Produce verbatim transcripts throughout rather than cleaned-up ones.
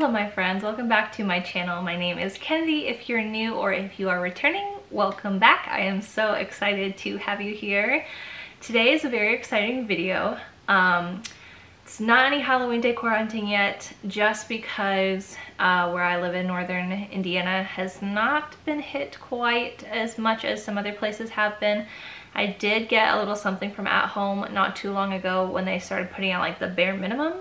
Hello my friends, welcome back to my channel. My name is Kennedi. If you're new or if you are returning, welcome back. I am so excited to have you here. Today is a very exciting video. Um, it's not any Halloween decor hunting yet, just because uh, where I live in northern Indiana has not been hit quite as much as some other places have been. I did get a little something from At Home not too long ago when they started putting out like the bare minimum.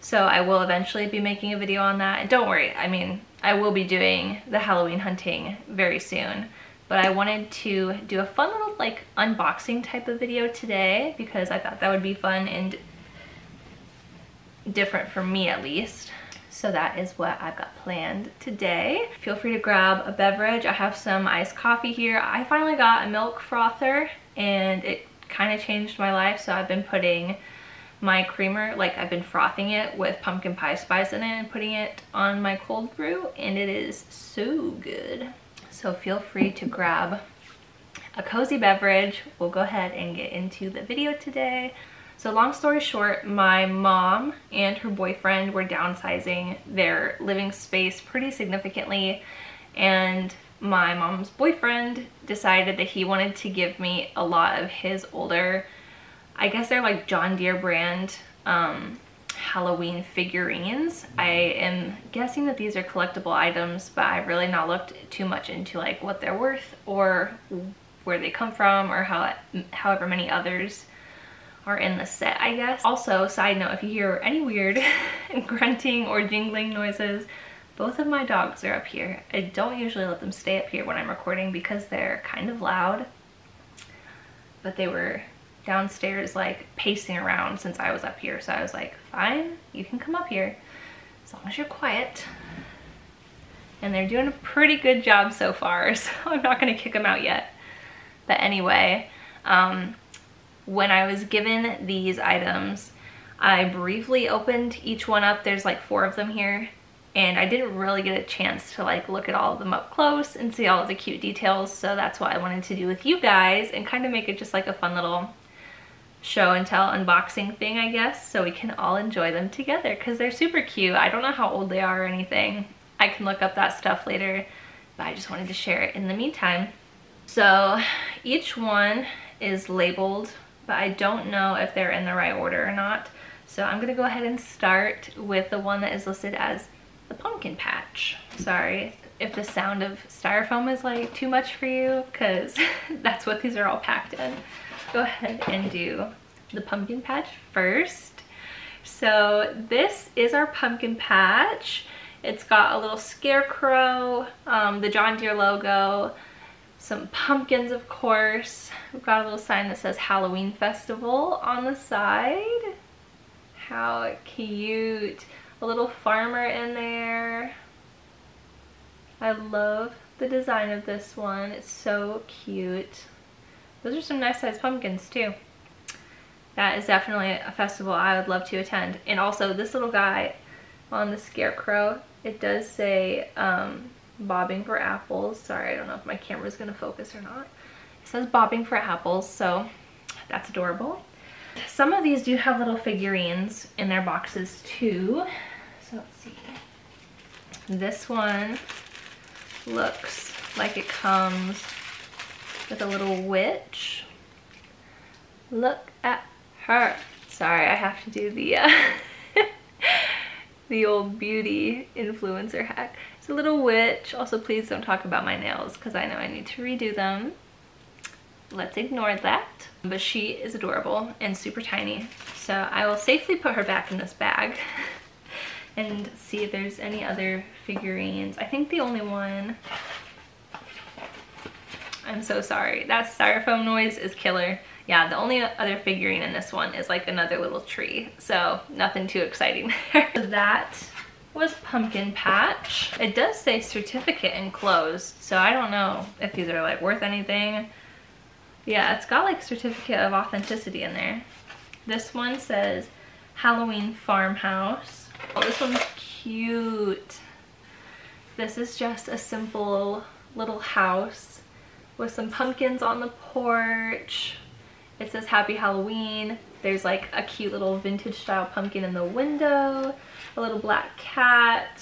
So I will eventually be making a video on that. And don't worry, I mean, I will be doing the Halloween hunting very soon. But I wanted to do a fun little like unboxing type of video today because I thought that would be fun and different for me at least. So that is what I've got planned today. Feel free to grab a beverage. I have some iced coffee here. I finally got a milk frother and it kind of changed my life, so I've been putting my creamer, like I've been frothing it with pumpkin pie spice in it and putting it on my cold brew, and it is so good. So feel free to grab a cozy beverage. We'll go ahead and get into the video today. So long story short, my mom and her boyfriend were downsizing their living space pretty significantly, and my mom's boyfriend decided that he wanted to give me a lot of his older, I guess they're like John Deere brand um, Halloween figurines. I am guessing that these are collectible items, but I've really not looked too much into like what they're worth or where they come from or how however many others are in the set, I guess. Also, side note, if you hear any weird grunting or jingling noises, both of my dogs are up here. I don't usually let them stay up here when I'm recording because they're kind of loud, but they were downstairs like pacing around since I was up here, so I was like, fine, you can come up here as long as you're quiet. And they're doing a pretty good job so far, so I'm not gonna kick them out yet. But anyway, um, when I was given these items, I briefly opened each one up. There's like four of them here, and I didn't really get a chance to like look at all of them up close and see all of the cute details, so that's what I wanted to do with you guys and kind of make it just like a fun little show and tell unboxing thing, I guess, so we can all enjoy them together because they're super cute. I don't know how old they are or anything. I can look up that stuff later, but I just wanted to share it in the meantime. So each one is labeled, but I don't know if they're in the right order or not. So I'm gonna go ahead and start with the one that is listed as the pumpkin patch. Sorry if the sound of styrofoam is like too much for you, because that's what these are all packed in. Go ahead and do the pumpkin patch first. So this is our pumpkin patch. It's got a little scarecrow, um, the John Deere logo, some pumpkins of course. We've got a little sign that says Halloween Festival on the side. How cute. A little farmer in there. I love the design of this one. It's so cute. Those are some nice sized pumpkins too. That is definitely a festival I would love to attend. And also this little guy on the scarecrow, it does say um, bobbing for apples. Sorry, I don't know if my camera's gonna focus or not. It says bobbing for apples, so that's adorable. Some of these do have little figurines in their boxes too. So let's see. This one looks like it comes with a little witch. Look at her. Sorry, I have to do the uh, the old beauty influencer hack. It's a little witch. Also, please don't talk about my nails because I know I need to redo them. Let's ignore that. But she is adorable and super tiny, so I will safely put her back in this bag and see if there's any other figurines. I think the only one, I'm so sorry, that styrofoam noise is killer. Yeah, the only other figurine in this one is like another little tree, so nothing too exciting there. That was pumpkin patch. It does say certificate enclosed, so I don't know if these are like worth anything. Yeah, it's got like certificate of authenticity in there. This one says Halloween farmhouse. Oh, this one's cute. This is just a simple little house with some pumpkins on the porch. It says Happy Halloween. There's like a cute little vintage style pumpkin in the window, a little black cat.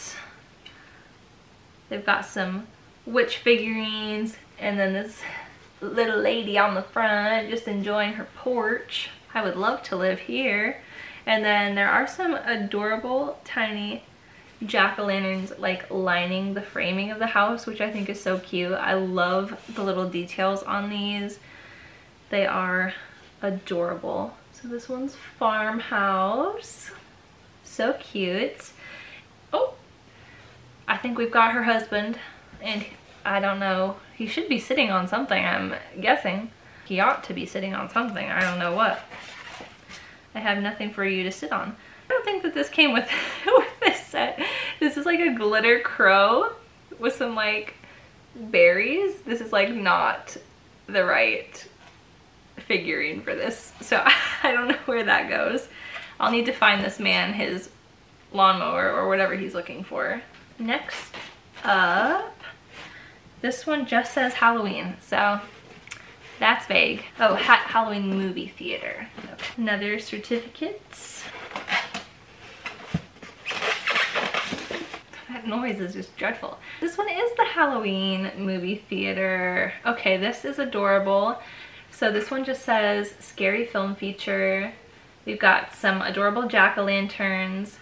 They've got some witch figurines, and then this little lady on the front just enjoying her porch. I would love to live here. And then there are some adorable tiny jack-o'-lanterns like lining the framing of the house, which I think is so cute. I love the little details on these. They are adorable. So this one's farmhouse, so cute. Oh, I think we've got her husband, and I don't know, he should be sitting on something, I'm guessing. He ought to be sitting on something, I don't know what. I have nothing for you to sit on. I don't think that this came with, with this set. This is like a glitter crow with some like berries. This is like not the right figurine for this. So I don't know where that goes. I'll need to find this man his lawnmower or whatever he's looking for. Next up, this one just says Halloween. So that's vague. Oh, ha Halloween movie theater. Okay. Another certificate. That noise is just dreadful. This one is the Halloween movie theater. Okay, this is adorable. So this one just says scary film feature. We've got some adorable jack-o'-lanterns.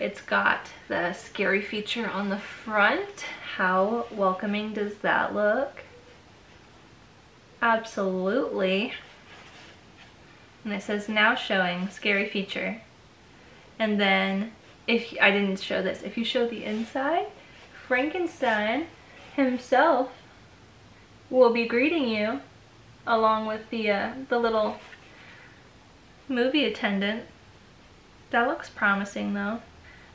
It's got the scary feature on the front. How welcoming does that look? Absolutely. And it says now showing scary feature. And then if I didn't show this, if you show the inside, Frankenstein himself will be greeting you along with the uh, the little movie attendant. That looks promising though.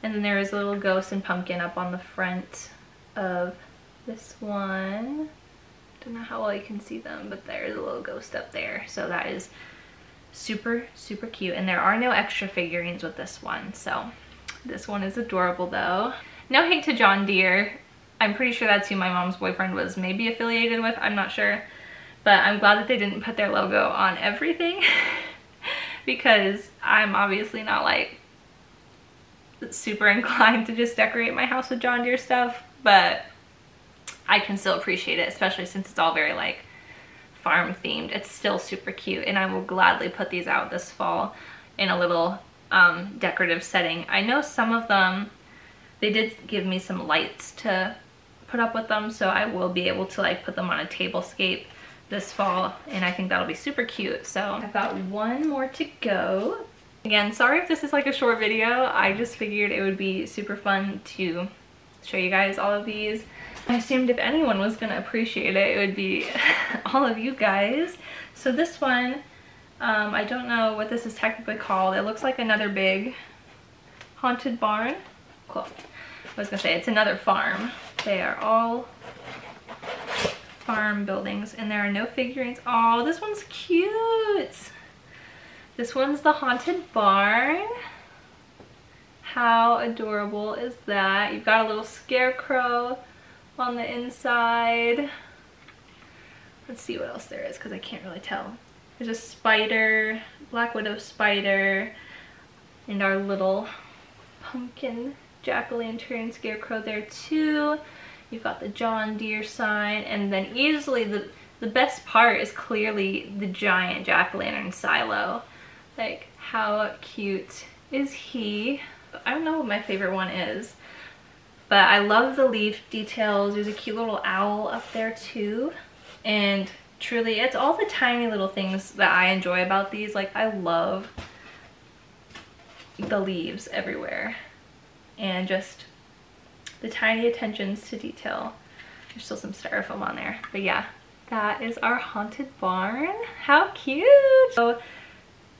And then there is a little ghost and pumpkin up on the front of this one. Don't know how well you can see them, but there's a little ghost up there. So that is super, super cute. And there are no extra figurines with this one. So this one is adorable though. No hate to John Deere. I'm pretty sure that's who my mom's boyfriend was maybe affiliated with. I'm not sure. But I'm glad that they didn't put their logo on everything because I'm obviously not like super inclined to just decorate my house with John Deere stuff. But I can still appreciate it, especially since it's all very like farm themed. It's still super cute, and I will gladly put these out this fall in a little um, decorative setting. I know some of them, they did give me some lights to put up with them, so I will be able to like put them on a table scape this fall, and I think that'll be super cute. So I've got one more to go. Again, sorry if this is like a short video. I just figured it would be super fun to show you guys all of these. I assumed if anyone was going to appreciate it, it would be all of you guys. So this one, um, I don't know what this is technically called. It looks like another big haunted barn. Cool. I was going to say, it's another farm. They are all farm buildings, and there are no figurines. Oh, this one's cute. This one's the haunted barn. How adorable is that? You've got a little scarecrow on the inside. Let's see what else there is because I can't really tell. There's a spider, black widow spider, and our little pumpkin jack-o'-lantern scarecrow there too. You've got the John Deere sign, and then easily the, the best part is clearly the giant jack-o'-lantern silo. Like, how cute is he? I don't know what my favorite one is. But I love the leaf details. There's a cute little owl up there too. And truly, it's all the tiny little things that I enjoy about these. Like, I love the leaves everywhere. And just the tiny attentions to detail. There's still some styrofoam on there. But yeah, that is our haunted barn. How cute! So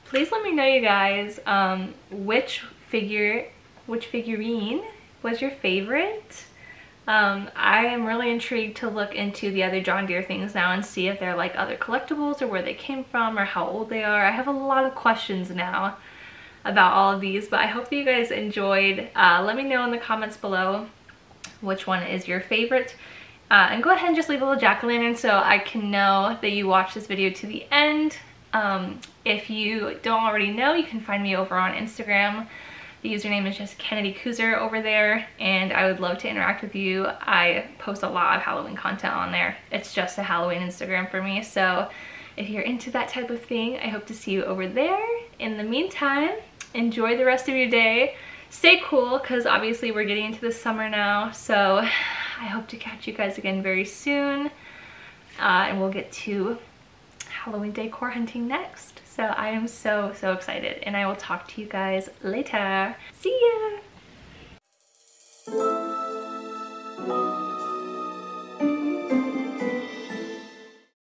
please let me know, you guys, um, which figure, which figurine was your favorite. Um, I am really intrigued to look into the other John Deere things now and see if they're like other collectibles or where they came from or how old they are. I have a lot of questions now about all of these, but I hope that you guys enjoyed. Uh, let me know in the comments below which one is your favorite. Uh, and go ahead and just leave a little jack-o'-lantern so I can know that you watched this video to the end. Um, if you don't already know, you can find me over on Instagram. The username is just Kennedi Koozer over there, and I would love to interact with you. I post a lot of Halloween content on there. It's just a Halloween Instagram for me, so if you're into that type of thing, I hope to see you over there. In the meantime, enjoy the rest of your day. Stay cool, because obviously we're getting into the summer now, so I hope to catch you guys again very soon, uh, and we'll get to Halloween decor hunting next. So I am so, so excited, and I will talk to you guys later. See ya!